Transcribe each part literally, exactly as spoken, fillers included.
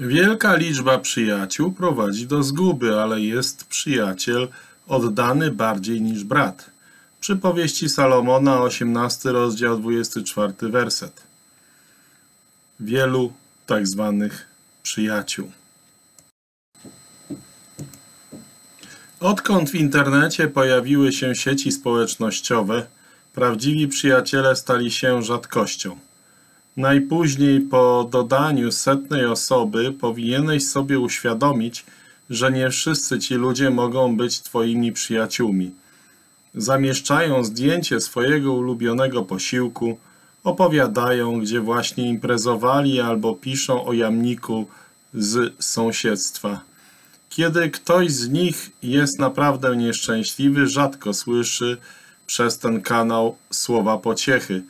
Wielka liczba przyjaciół prowadzi do zguby, ale jest przyjaciel oddany bardziej niż brat. Przypowieści Salomona, osiemnasty rozdział, dwudziesty czwarty werset. Wielu tak zwanych przyjaciół. Odkąd w internecie pojawiły się sieci społecznościowe, prawdziwi przyjaciele stali się rzadkością. Najpóźniej po dodaniu setnej osoby powinieneś sobie uświadomić, że nie wszyscy ci ludzie mogą być twoimi przyjaciółmi. Zamieszczają zdjęcie swojego ulubionego posiłku, opowiadają, gdzie właśnie imprezowali, albo piszą o jamniku z sąsiedztwa. Kiedy ktoś z nich jest naprawdę nieszczęśliwy, rzadko słyszy przez ten kanał słowa pociechy.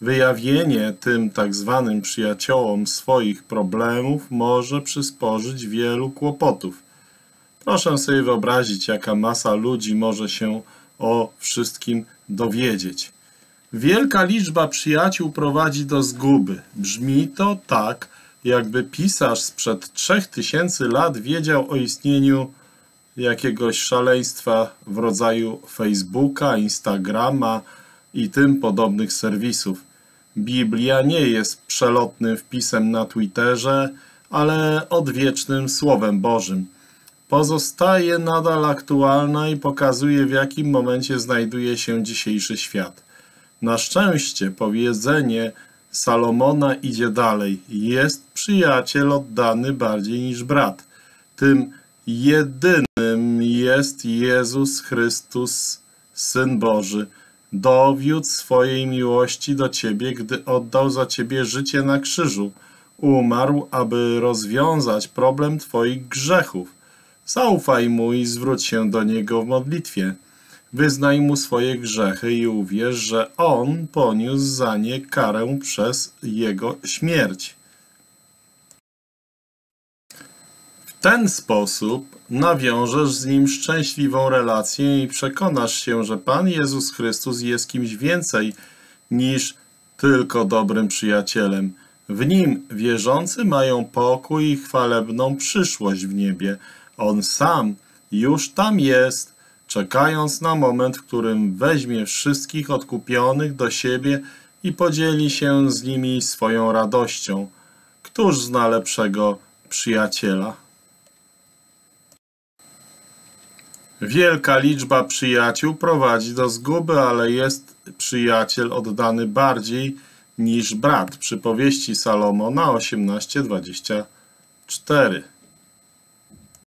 Wyjawienie tym tak zwanym przyjaciołom swoich problemów może przysporzyć wielu kłopotów. Proszę sobie wyobrazić, jaka masa ludzi może się o wszystkim dowiedzieć. Wielka liczba przyjaciół prowadzi do zguby. Brzmi to tak, jakby pisarz sprzed trzech tysięcy lat wiedział o istnieniu jakiegoś szaleństwa w rodzaju Facebooka, Instagrama i tym podobnych serwisów. Biblia nie jest przelotnym wpisem na Twitterze, ale odwiecznym Słowem Bożym. Pozostaje nadal aktualna i pokazuje, w jakim momencie znajduje się dzisiejszy świat. Na szczęście powiedzenie Salomona idzie dalej. Jest przyjaciel oddany bardziej niż brat. Tym jedynym jest Jezus Chrystus, Syn Boży. Dowiódł swojej miłości do ciebie, gdy oddał za ciebie życie na krzyżu. Umarł, aby rozwiązać problem twoich grzechów. Zaufaj mu i zwróć się do niego w modlitwie. Wyznaj mu swoje grzechy i uwierz, że on poniósł za nie karę przez jego śmierć. W ten sposób nawiążesz z nim szczęśliwą relację i przekonasz się, że Pan Jezus Chrystus jest kimś więcej niż tylko dobrym przyjacielem. W nim wierzący mają pokój i chwalebną przyszłość w niebie. On sam już tam jest, czekając na moment, w którym weźmie wszystkich odkupionych do siebie i podzieli się z nimi swoją radością. Któż zna lepszego przyjaciela? Wielka liczba przyjaciół prowadzi do zguby, ale jest przyjaciel oddany bardziej niż brat. Przypowieści Salomona osiemnaście, dwadzieścia cztery.